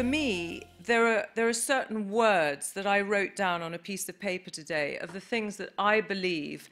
for me, there are certain words that I wrote down on a piece of paper today of the things that I believe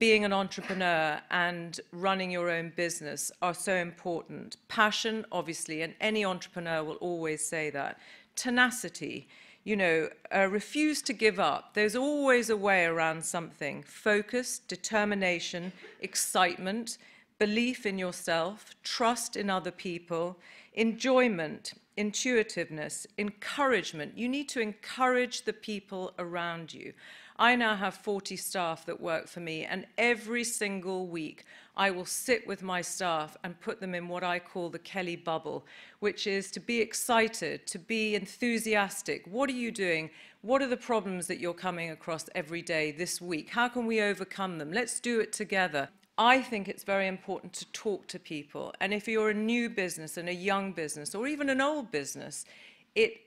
being an entrepreneur and running your own business are so important. Passion, obviously, and any entrepreneur will always say that. Tenacity, you know, refuse to give up. There's always a way around something. Focus, determination, excitement, belief in yourself, trust in other people, enjoyment, intuitiveness, encouragement. You need to encourage the people around you. I now have 40 staff that work for me, and every single week I will sit with my staff and put them in what I call the Kelly bubble, which is to be excited, to be enthusiastic. What are you doing? What are the problems that you're coming across every day this week? How can we overcome them? Let's do it together. I think it's very important to talk to people, and if you're a new business and a young business or even an old business,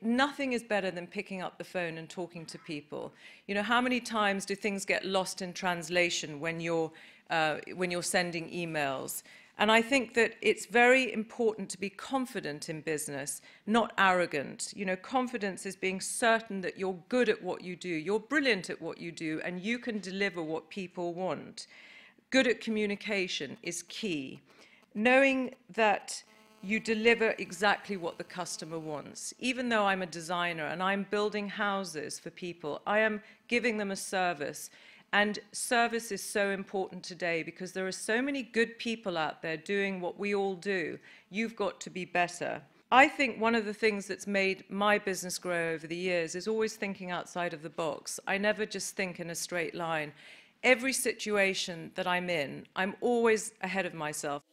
nothing is better than picking up the phone and talking to people. You know, how many times do things get lost in translation when you're sending emails? And I think that it's very important to be confident in business, not arrogant. You know, confidence is being certain that you're good at what you do, you're brilliant at what you do, and you can deliver what people want. Good at communication is key. Knowing that you deliver exactly what the customer wants. Even though I'm a designer and I'm building houses for people, I am giving them a service. And service is so important today because there are so many good people out there doing what we all do. You've got to be better. I think one of the things that's made my business grow over the years is always thinking outside of the box. I never just think in a straight line. Every situation that I'm in, I'm always ahead of myself.